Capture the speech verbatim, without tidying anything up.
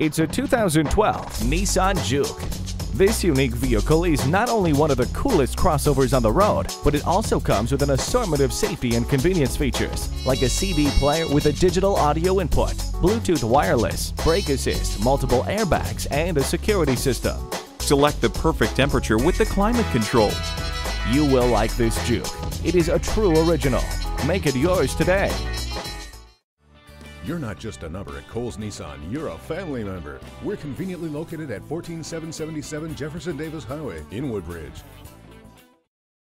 It's a two thousand twelve Nissan Juke. This unique vehicle is not only one of the coolest crossovers on the road, but it also comes with an assortment of safety and convenience features, like a C D player with a digital audio input, Bluetooth wireless, brake assist, multiple airbags, and a security system. Select the perfect temperature with the climate control. You will like this Juke. It is a true original. Make it yours today. You're not just a number at Cowles Nissan, you're a family member. We're conveniently located at one four seven seven seven Jefferson Davis Highway in Woodbridge.